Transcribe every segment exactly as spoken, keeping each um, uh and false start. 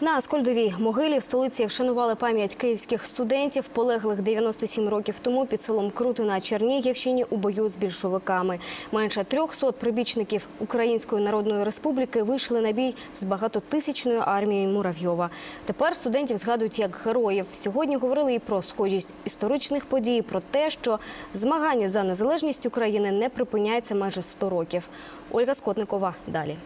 На Аскольдовій могилі в столиці вшанували пам'ять київських студентів, полеглих дев'яносто сім років тому під селом Крути на Чернігівщині у бою з більшовиками. Менше трьохсот прибічників Української Народної Республіки вийшли на бій з багатотисячною армією Муравйова. Тепер студентів згадують як героїв. Сьогодні говорили і про схожість історичних подій, про те, що змагання за незалежність України не припиняється майже сто років. Ольга Скотникова далі.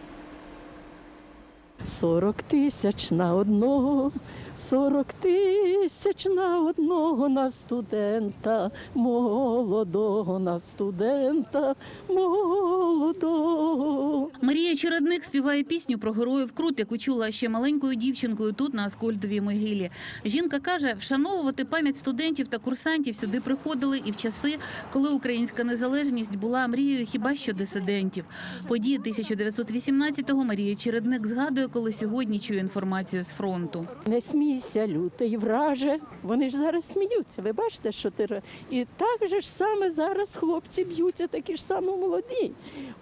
Сорок тисяч на одного, сорок тисяч на одного, на студента, молодого, на студента, молодого. Марія Чередник співає пісню про героїв Крут, яку чула ще маленькою дівчинкою тут, на Аскольдовій могилі. Жінка каже, вшановувати пам'ять студентів та курсантів сюди приходили і в часи, коли українська незалежність була мрією хіба що дисидентів. Події тисяча дев'ятсот вісімнадцятого Марія Чередник згадує, коли сьогодні чую інформацію з фронту. Не смійся, лютий враже. Вони ж зараз сміються. Ви бачите, що ти... І так же ж саме зараз хлопці б'ються, такі ж саме молоді.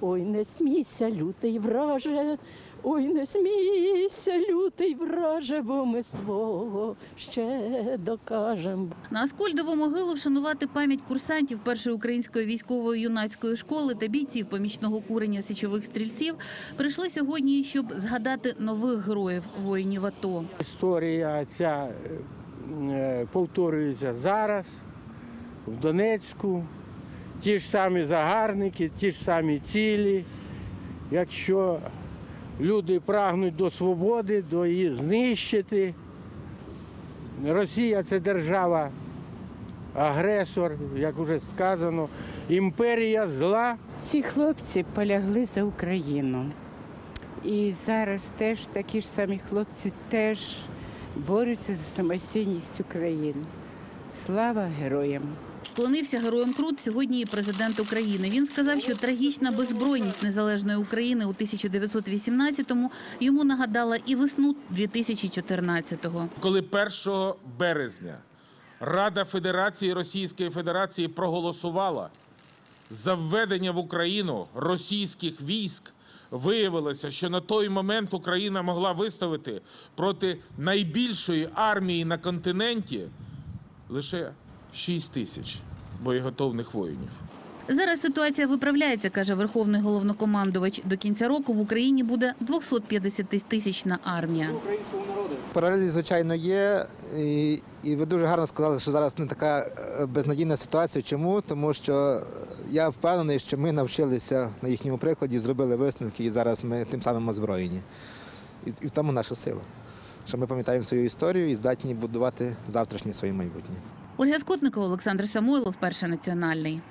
Ой, не смійся, лютий враже. Ой, не смійся, лютий враже, бо ми свого ще докажемо. На Аскольдову могилу вшанувати пам'ять курсантів Першої української військової юнацької школи та бійців помічного куреня січових стрільців прийшли сьогодні, щоб згадати нових героїв – воїнів АТО. Історія ця повторюється зараз в Донецьку. Ті ж самі загарбники, ті ж самі цілі. Якщо люди прагнуть до свободи, до її знищити. Росія – це держава-агресор, як вже сказано, імперія зла. Ці хлопці полягли за Україну. І зараз теж такі ж самі хлопці теж борються за самостійність України. Слава героям! Вклонився героям Крут сьогодні і президент України. Він сказав, що трагічна беззбройність незалежної України у тисяча дев'ятсот вісімнадцятому йому нагадала і весну дві тисячі чотирнадцятого. Коли першого березня Рада Федерації Російської Федерації проголосувала за введення в Україну російських військ, виявилося, що на той момент Україна могла виставити проти найбільшої армії на континенті лише шість тисяч боєготовних воїнів. Зараз ситуація виправляється, каже Верховний головнокомандувач. До кінця року в Україні буде двохсотп'ятдесятитисячна армія. Паралелі, звичайно, є. І ви дуже гарно сказали, що зараз не така безнадійна ситуація. Чому? Тому що я впевнений, що ми навчилися на їхньому прикладі, зробили висновки, і зараз ми тим самим озброєні. І в тому наша сила. Що ми пам'ятаємо свою історію і здатні будувати завтрашнє своє майбутнє. Ольга Скотникова, Олександр Самойлов, Перший національний.